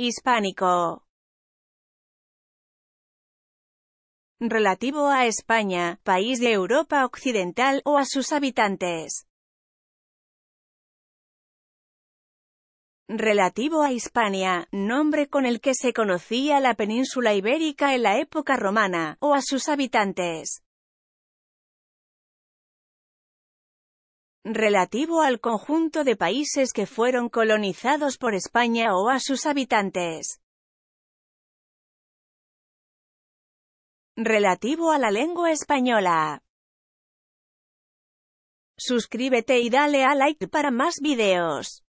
Hispánico. Relativo a España, país de Europa Occidental, o a sus habitantes. Relativo a Hispania, nombre con el que se conocía la península ibérica en la época romana, o a sus habitantes. Relativo al conjunto de países que fueron colonizados por España o a sus habitantes. Relativo a la lengua española. Suscríbete y dale a like para más videos.